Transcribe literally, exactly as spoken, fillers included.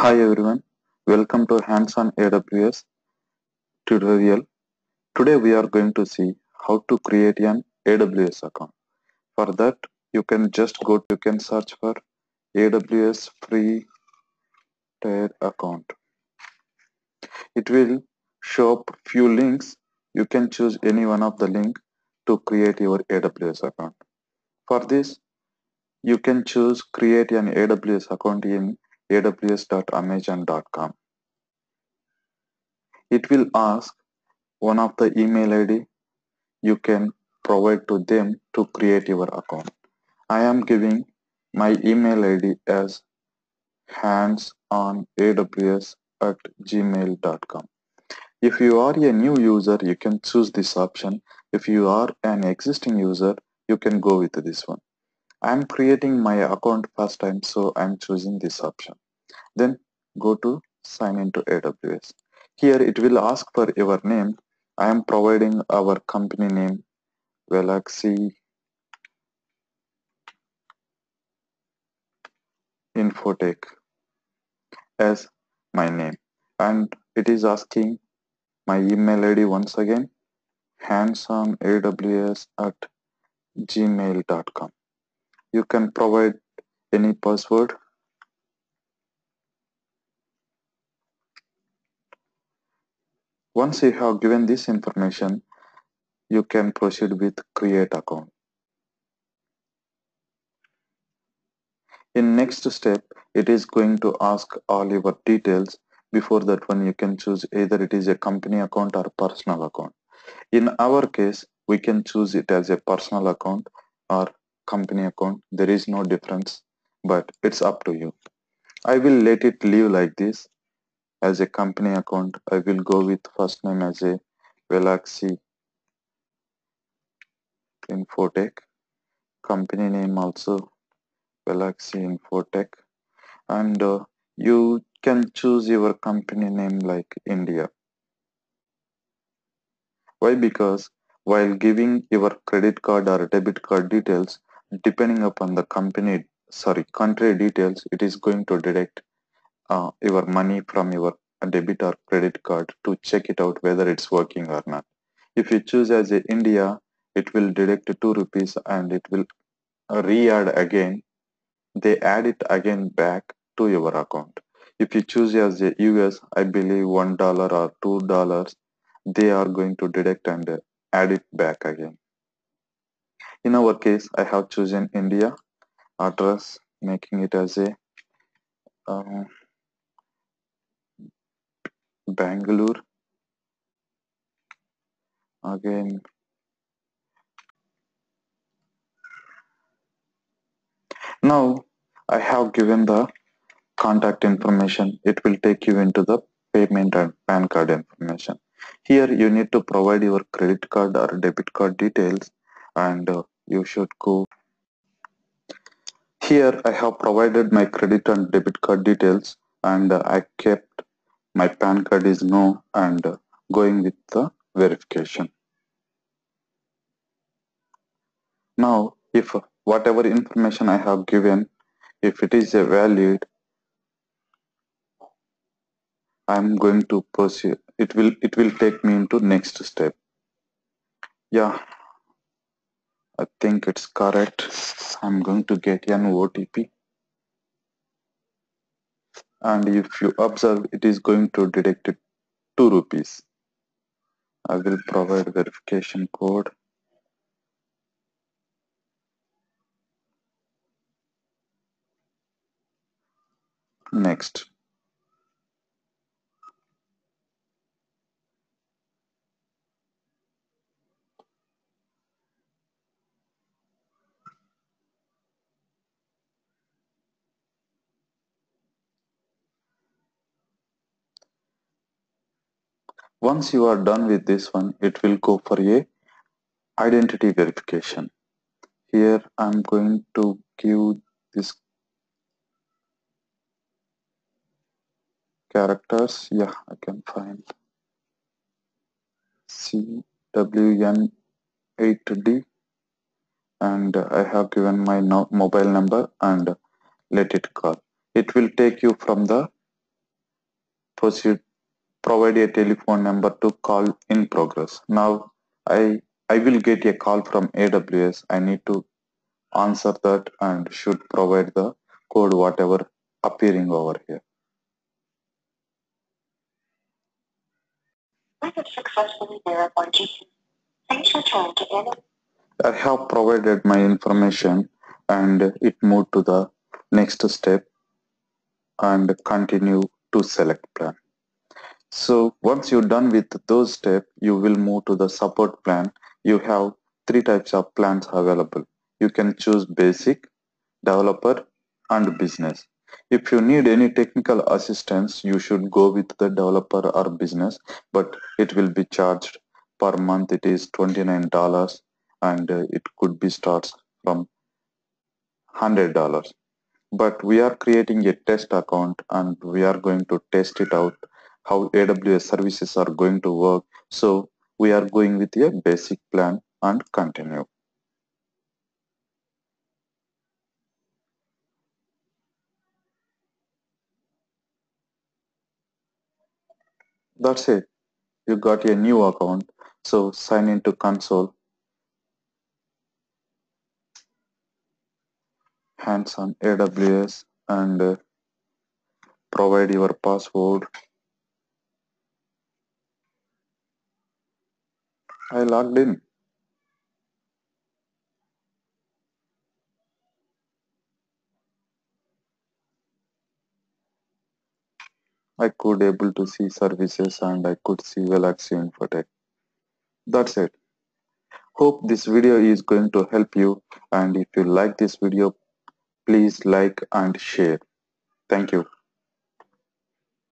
Hi everyone, welcome to Hands on A W S tutorial. Today we are going to see how to create an A W S account. For that you can just go, you can search for A W S free tier account. It will show up few links. You can choose any one of the link to create your A W S account. For this you can choose create an A W S account in A W S dot amazon dot com. It will ask one of the email I D you can provide to them to create your account. I am giving my email I D as hands on A W S at gmail dot com. If you are a new user, you can choose this option. If you are an existing user, you can go with this one. I am creating my account first time, so I am choosing this option. Then go to sign into A W S. Here it will ask for your name. I am providing our company name, Valaxy Infotech, as my name, and it is asking my email I D once again, hands on A W S at gmail dot com. You can provide any password. Once you have given this information, you can proceed with create account. In next step, it is going to ask all your details. Before that one, you can choose either it is a company account or personal account. In our case, we can choose it as a personal account or company account. There is no difference, but it's up to you. I will let it leave like this as a company account. I will go with first name as a Valaxy Infotech, company name also Valaxy Infotech, and uh, you can choose your company name like India. Why? Because while giving your credit card or debit card details, depending upon the company, sorry, country details, it is going to deduct uh, your money from your debit or credit card to check it out whether it's working or not. If you choose as a India, it will deduct two rupees and it will re-add again. They add it again back to your account. If you choose as a U S, I believe one dollar or two dollars, they are going to deduct and add it back again. In our case, I have chosen India, address, making it as a uh, Bangalore. Again, now I have given the contact information. It will take you into the payment and PAN card information. Here you need to provide your credit card or debit card details, and uh, you should go. Here I have provided my credit and debit card details, and uh, I kept my PAN card is no, and uh, going with the verification. Now if whatever information I have given, if it is a valid, I am going to proceed. It will it will take me into next step. Yeah, I think it's correct. I'm going to get an O T P, and if you observe, it is going to deduct two rupees. I will provide verification code. Next. Once you are done with this one, it will go for a identity verification. Here I'm going to give this characters. Yeah, I can find C W N eight D, and I have given my mobile number and let it call. It will take you from the proceed, provide a telephone number to call in progress. Now I, I will get a call from A W S. I need to answer that and should provide the code whatever appearing over here. I have successfully verified G C. Thanks for trying to get it. I have provided my information and it moved to the next step and continue to select plan. So once you're done with those steps, you will move to the support plan. You have three types of plans available. You can choose basic, developer and business. If you need any technical assistance, you should go with the developer or business, but it will be charged per month. It is twenty-nine dollars and it could be starts from one hundred dollars. But we are creating a test account and we are going to test it out how A W S services are going to work. So we are going with a basic plan and continue. That's it. You got a new account. So sign into console. Hands on A W S and uh, provide your password. I logged in. I could able to see services and I could see Valaxy Infotech. That's it. Hope this video is going to help you, and if you like this video, please like and share. Thank you.